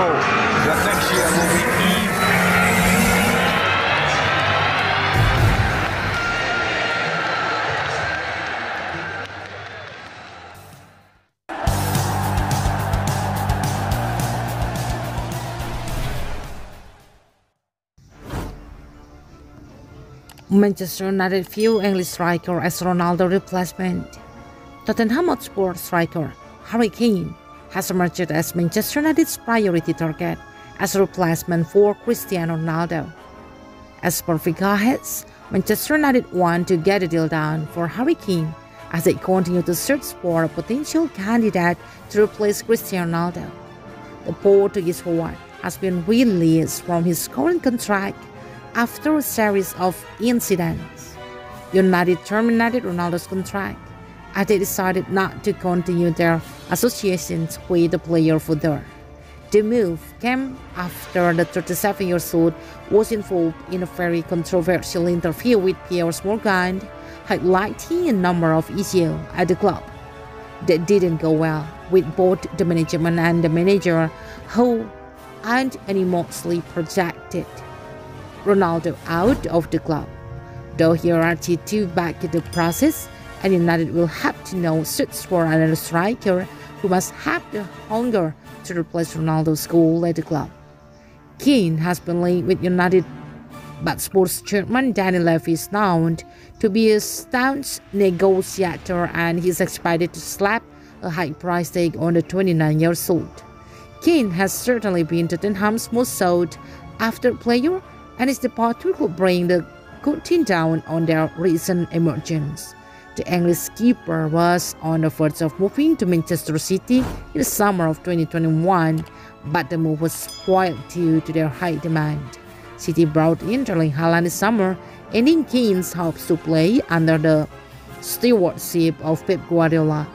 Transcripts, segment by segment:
goal that next year will be even. Manchester United few English striker as Ronaldo replacement. Tottenham Hotspur striker Harry Kane has emerged as Manchester United's priority target as a replacement for Cristiano Ronaldo. As per Fichajes, Manchester United want to get a deal done for Harry Kane as they continue to search for a potential candidate to replace Cristiano Ronaldo. The Portuguese forward has been released from his current contract after a series of incidents. United terminated Ronaldo's contract as they decided not to continue their associations with the player further. The move came after the 37-year-old was involved in a very controversial interview with Piers Morgan, highlighting a number of issues at the club that didn't go well with both the management and the manager, who aren't emotionally projected Ronaldo out of the club. The hierarchy too back in the process, and United will have to now search for another striker who must have the hunger to replace Ronaldo's goal at the club. Kane has been linked with United, but sports chairman Danny Levy is known to be a staunch negotiator, and he is expected to slap a high price tag on the 29-year-old. Kane has certainly been Tottenham's most sought-after player, and his departure will bring the good team down on their recent emergence. The English keeper was on the verge of moving to Manchester City in the summer of 2021, but the move was spoiled due to their high demand. City brought in Erling Haaland this summer, ending Kane's hopes to play under the stewardship of Pep Guardiola.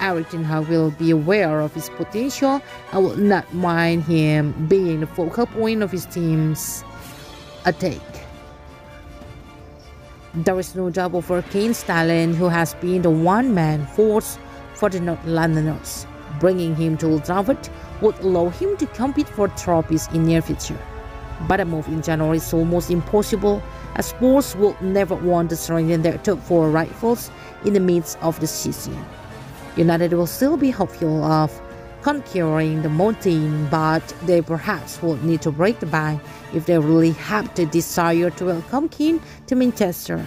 Erik ten Hag will be aware of his potential and will not mind him being the focal point of his team's attack. There is no doubt over Kane's talent, who has been the one-man force for the North Londoners. Bringing him to Old Trafford would allow him to compete for trophies in near future. But a move in January is almost impossible, as Spurs would never want to strengthen their top four rivals in the midst of the season. United will still be hopeful of conquering the mountain, but they perhaps would need to break the bank if they really have the desire to welcome Kane to Manchester.